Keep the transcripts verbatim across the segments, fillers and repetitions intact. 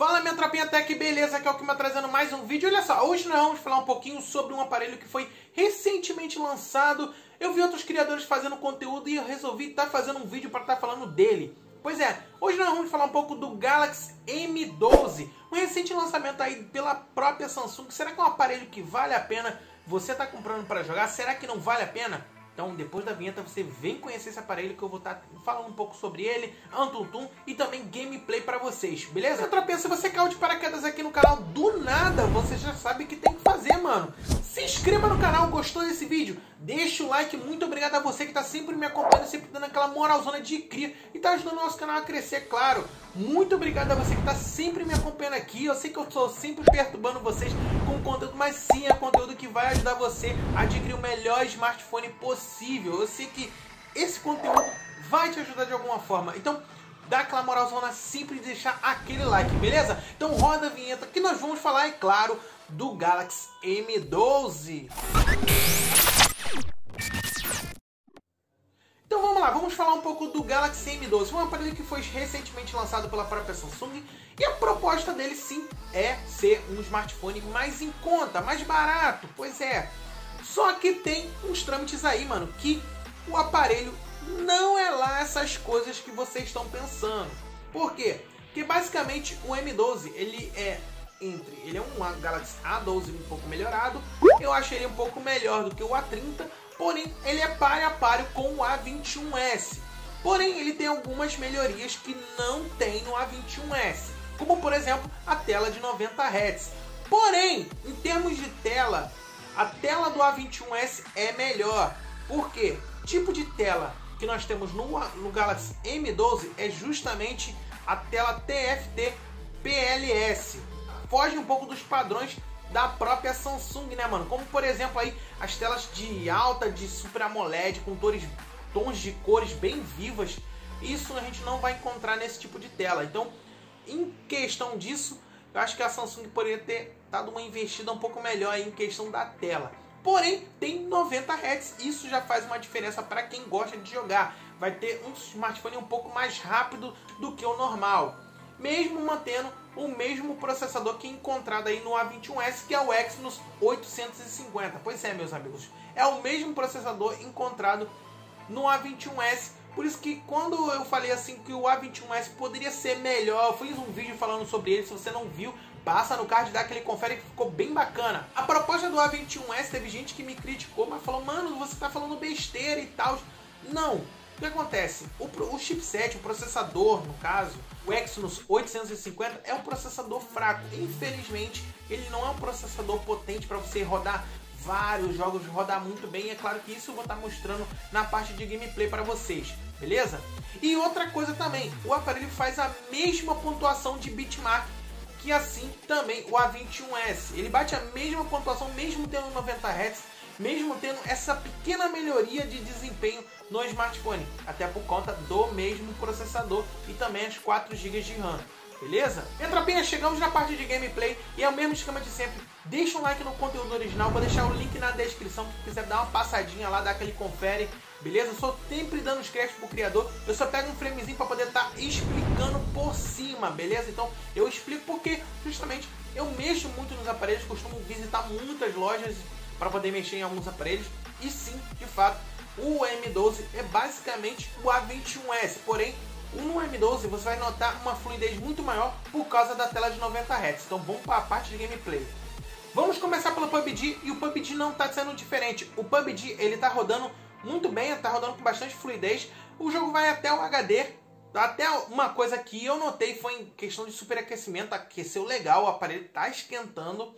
Fala minha tropinha tech, beleza? Aqui é o que me trazendo mais um vídeo. Olha só, hoje nós vamos falar um pouquinho sobre um aparelho que foi recentemente lançado. Eu vi outros criadores fazendo conteúdo e eu resolvi estar tá fazendo um vídeo para estar tá falando dele. Pois é, hoje nós vamos falar um pouco do Galaxy M doze, um recente lançamento aí pela própria Samsung. Será que é um aparelho que vale a pena? Você tá comprando para jogar? Será que não vale a pena? Então depois da vinheta você vem conhecer esse aparelho que eu vou estar falando um pouco sobre ele, Antutum e também gameplay pra vocês, beleza? Tropinha, se você caiu de paraquedas aqui no canal do nada, você já sabe o que tem que fazer, mano. Se inscreva no canal, gostou desse vídeo? Deixa o like, muito obrigado a você que tá sempre me acompanhando, sempre dando aquela moralzona de cria e tá ajudando o nosso canal a crescer, claro. Muito obrigado a você que tá sempre me acompanhando aqui. Eu sei que eu tô sempre perturbando vocês com conteúdo, mas sim é conteúdo que vai ajudar você a adquirir o melhor smartphone possível. Eu sei que esse conteúdo vai te ajudar de alguma forma. Então, dá aquela moralzona sempre e deixar aquele like, beleza? Então roda a vinheta que nós vamos falar, é claro, do Galaxy M doze. Então vamos lá, vamos falar um pouco do Galaxy M doze, um aparelho que foi recentemente lançado pela própria Samsung e a proposta dele sim é ser um smartphone mais em conta, mais barato, pois é. Só que tem uns trâmites aí, mano, que o aparelho não é lá essas coisas que vocês estão pensando. Por quê? Porque basicamente o M doze, ele é... Entre. Ele é um Galaxy A doze um pouco melhorado. Eu achei ele um pouco melhor do que o A trinta. Porém, ele é páreo a páreo com o A vinte e um S. Porém, ele tem algumas melhorias que não tem no A vinte e um S. Como, por exemplo, a tela de noventa hertz. Porém, em termos de tela, a tela do A vinte e um S é melhor. Por quê? O tipo de tela que nós temos no, no Galaxy M doze é justamente a tela T F T P L S. Foge um pouco dos padrões da própria Samsung, né, mano? Como, por exemplo, aí as telas de alta, de Super AMOLED, com tores, tons de cores bem vivas. Isso a gente não vai encontrar nesse tipo de tela. Então, em questão disso, eu acho que a Samsung poderia ter dado uma investida um pouco melhor aí em questão da tela. Porém, tem noventa hertz. Isso já faz uma diferença para quem gosta de jogar. Vai ter um smartphone um pouco mais rápido do que o normal. Mesmo mantendo o mesmo processador que encontrado aí no A vinte e um S, que é o Exynos oitocentos e cinquenta. Pois é, meus amigos, é o mesmo processador encontrado no A vinte e um S. Por isso que quando eu falei assim que o A vinte e um S poderia ser melhor, eu fiz um vídeo falando sobre ele, se você não viu, passa no card, dá aquele confere que ficou bem bacana. A proposta do A vinte e um S, teve gente que me criticou, mas falou, mano, você tá falando besteira e tal. Não. O que acontece? O, o chipset, o processador, no caso, o Exynos oitocentos e cinquenta é um processador fraco. Infelizmente, ele não é um processador potente para você rodar vários jogos, rodar muito bem. E é claro que isso eu vou estar mostrando na parte de gameplay para vocês, beleza? E outra coisa também, o aparelho faz a mesma pontuação de bitmark que assim também o A vinte e um S. Ele bate a mesma pontuação, mesmo tendo noventa hertz. Mesmo tendo essa pequena melhoria de desempenho no smartphone, até por conta do mesmo processador e também as quatro gigas de RAM, beleza? Entra apenas, chegamos na parte de gameplay e é o mesmo esquema de sempre. Deixa um like no conteúdo original, vou deixar o link na descrição, se quiser dar uma passadinha lá, dá aquele confere, beleza? Eu sou sempre dando os créditos pro criador, eu só pego um framezinho para poder estar tá explicando por cima, beleza? Então eu explico porque justamente eu mexo muito nos aparelhos, costumo visitar muitas lojas para poder mexer em alguns aparelhos, e sim, de fato, o M doze é basicamente o A vinte e um S, porém, no M doze você vai notar uma fluidez muito maior por causa da tela de noventa hertz, então vamos para a parte de gameplay. Vamos começar pelo P U B G, e o P U B G não está sendo diferente, o P U B G ele está rodando muito bem, está rodando com bastante fluidez, o jogo vai até o H D, até uma coisa que eu notei foi em questão de superaquecimento, aqueceu legal, o aparelho está esquentando,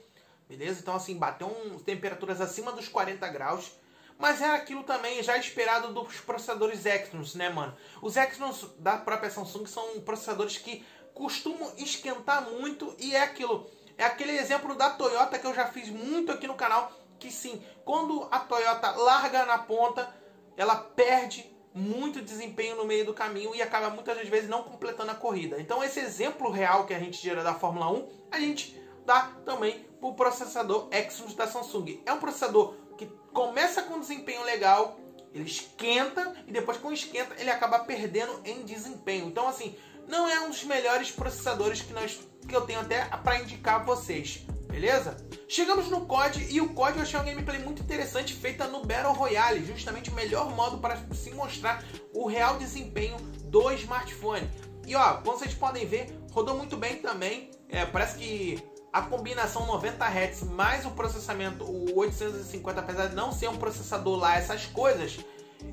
beleza? Então assim, bateu um, temperaturas acima dos quarenta graus. Mas era aquilo também já esperado dos processadores Exynos, né, mano? Os Exynos da própria Samsung são processadores que costumam esquentar muito. E é aquilo, é aquele exemplo da Toyota que eu já fiz muito aqui no canal. Que sim, quando a Toyota larga na ponta, ela perde muito desempenho no meio do caminho e acaba muitas das vezes não completando a corrida. Então esse exemplo real que a gente tira da Fórmula um, a gente dá também o processador Exynos da Samsung. É um processador que começa com desempenho legal, ele esquenta e depois com esquenta ele acaba perdendo em desempenho. Então assim, não é um dos melhores processadores que, nós, que eu tenho até para indicar a vocês, beleza? Chegamos no C O D, e o C O D eu achei uma gameplay muito interessante feita no Battle Royale, justamente o melhor modo para se mostrar o real desempenho do smartphone. E ó, como vocês podem ver, rodou muito bem também, é, parece que a combinação noventa hertz mais o processamento, o oitocentos e cinquenta, apesar de não ser um processador lá, essas coisas,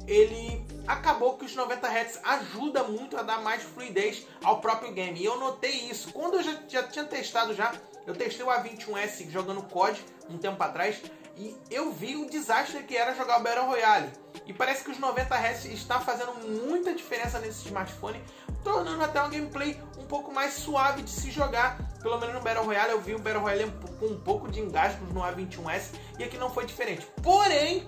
ele acabou que os noventa hertz ajuda muito a dar mais fluidez ao próprio game. E eu notei isso, quando eu já, já tinha testado já, eu testei o A vinte e um S jogando C O D um tempo atrás, e eu vi o desastre que era jogar o Battle Royale. E parece que os noventa hertz está fazendo muita diferença nesse smartphone, tornando até um gameplay um pouco mais suave de se jogar. Pelo menos no Battle Royale, eu vi o Battle Royale com um pouco de engasgos no A vinte e um S, e aqui não foi diferente. Porém,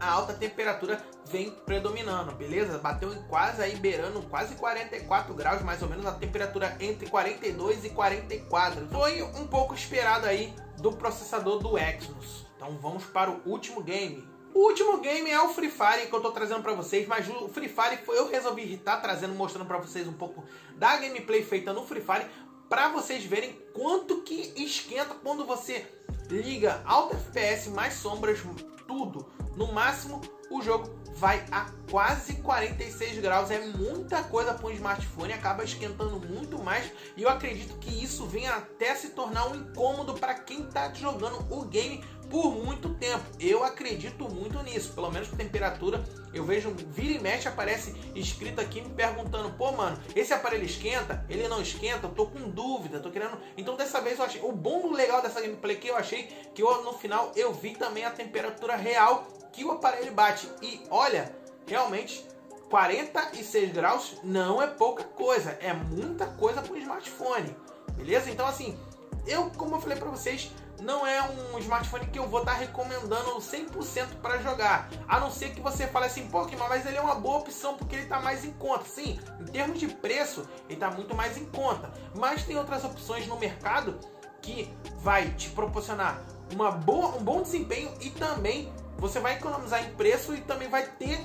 a alta temperatura vem predominando, beleza? Bateu em quase aí, beirando quase quarenta e quatro graus, mais ou menos, a temperatura entre quarenta e dois e quarenta e quatro. Foi um pouco esperado aí do processador do Exynos. Então vamos para o último game. O último game é o Free Fire, que eu tô trazendo pra vocês, mas o Free Fire eu resolvi estar trazendo, mostrando pra vocês um pouco da gameplay feita no Free Fire, pra vocês verem quanto que esquenta quando você liga alto F P S, mais sombras, tudo no máximo, o jogo vai a quase quarenta e seis graus. É muita coisa para um smartphone, acaba esquentando muito mais, e eu acredito que isso venha até se tornar um incômodo para quem está jogando o game por muito tempo. Eu acredito muito nisso, pelo menos por temperatura. Eu vejo, vira e mexe, aparece escrito aqui me perguntando, pô mano, esse aparelho esquenta? Ele não esquenta? Eu tô com dúvida, tô querendo... Então dessa vez eu achei... O bom, legal dessa gameplay que eu achei, que eu, no final eu vi também a temperatura real que o aparelho bate. E olha, realmente quarenta e seis graus não é pouca coisa, é muita coisa para um smartphone, beleza? Então assim, eu, como eu falei para vocês, não é um smartphone que eu vou estar recomendando cem por cento para jogar, a não ser que você fale assim, pô, mas ele é uma boa opção porque ele está mais em conta. Sim, em termos de preço, ele está muito mais em conta, mas tem outras opções no mercado que vai te proporcionar uma boa, um bom desempenho, e também você vai economizar em preço e também vai ter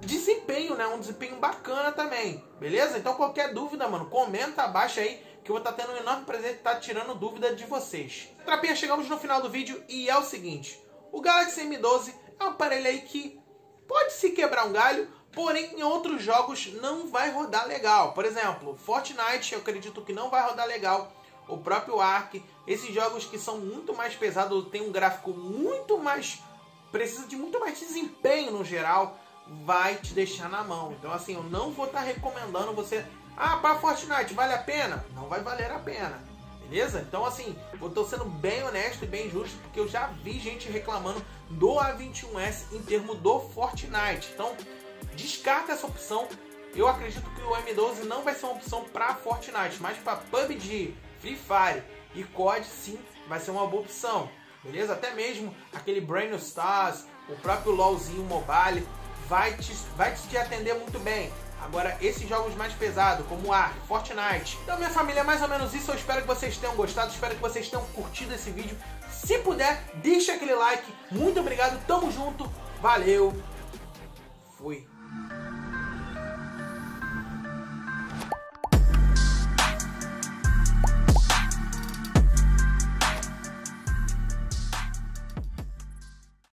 desempenho, né? Um desempenho bacana também, beleza? Então qualquer dúvida, mano, comenta abaixo aí, que eu vou estar tendo um enorme prazer de estar tirando dúvida de vocês. Trapinha, chegamos no final do vídeo, e é o seguinte, o Galaxy M doze é um aparelho aí que pode se quebrar um galho, porém em outros jogos não vai rodar legal. Por exemplo, Fortnite eu acredito que não vai rodar legal, o próprio Ark, esses jogos que são muito mais pesados, tem um gráfico muito mais, precisa de muito mais desempenho no geral, vai te deixar na mão. Então assim, eu não vou estar recomendando você... Ah, para Fortnite, vale a pena? Não vai valer a pena, beleza? Então assim, eu tô sendo bem honesto e bem justo, porque eu já vi gente reclamando do A vinte e um S em termos do Fortnite. Então, descarta essa opção. Eu acredito que o M doze não vai ser uma opção para Fortnite, mas para P U B G, Free Fire e C O D, sim, vai ser uma boa opção, beleza? Até mesmo aquele Brain New Stars, o próprio LOLzinho mobile, vai te, vai te atender muito bem. Agora, esses jogos mais pesados, como Ark, Fortnite... Então, minha família, é mais ou menos isso. Eu espero que vocês tenham gostado, espero que vocês tenham curtido esse vídeo. Se puder, deixa aquele like. Muito obrigado, tamo junto, valeu, fui.